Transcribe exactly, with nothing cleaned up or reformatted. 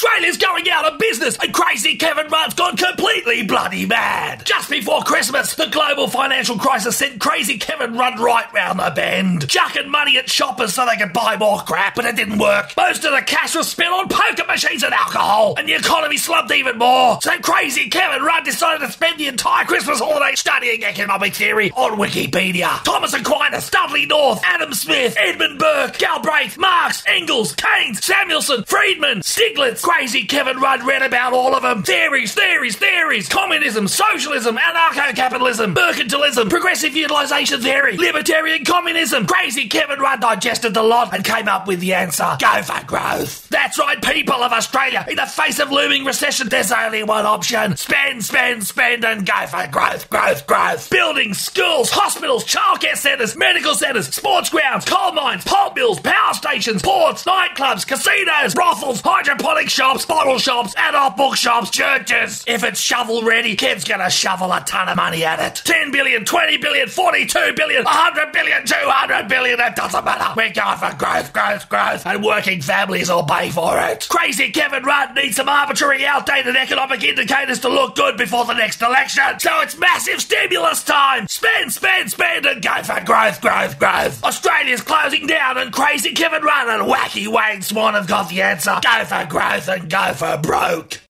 Australia's going out of business and crazy Kevin Rudd's gone completely bloody mad. Just before Christmas, the global financial crisis sent crazy Kevin Rudd right round the bend, chucking money at shoppers so they could buy more crap, but it didn't work. Most of the cash was spent on poker machines and alcohol, and the economy slumped even more. So crazy Kevin Rudd decided to spend the entire Christmas holiday studying economic theory on Wikipedia. Thomas Aquinas, Dudley North, Adam Smith, Edmund Burke, Galbraith, Marx, Engels, Keynes, Samuelson, Friedman, Stiglitz. Crazy Kevin Rudd read about all of them. Theories, theories, theories. Communism, socialism, anarcho-capitalism, mercantilism, progressive utilisation theory, libertarian communism. Crazy Kevin Rudd digested the lot and came up with the answer. Go for growth. That's right, people of Australia. In the face of looming recession, there's only one option. Spend, spend, spend and go for growth, growth, growth. Buildings, schools, hospitals, childcare centres, medical centres, sports grounds, coal mines, pulp mills, power stations, ports, nightclubs, casinos, brothels, hydroponic shops, bottle shops, adult bookshops, churches. If it's shovel ready, Kev's gonna shovel a ton of money at it. ten billion, twenty billion, forty-two billion, one hundred billion, two hundred billion, it doesn't matter. We're going for growth, growth, growth, and working families will pay for it. Crazy Kevin Rudd needs some arbitrary, outdated economic indicators to look good before the next election. So it's massive stimulus time. Spend, spend, spend, and go for growth, growth, growth. Australia's closing down, and crazy Kevin Rudd and wacky Wayne Swan have got the answer. Go for growth and go for broke.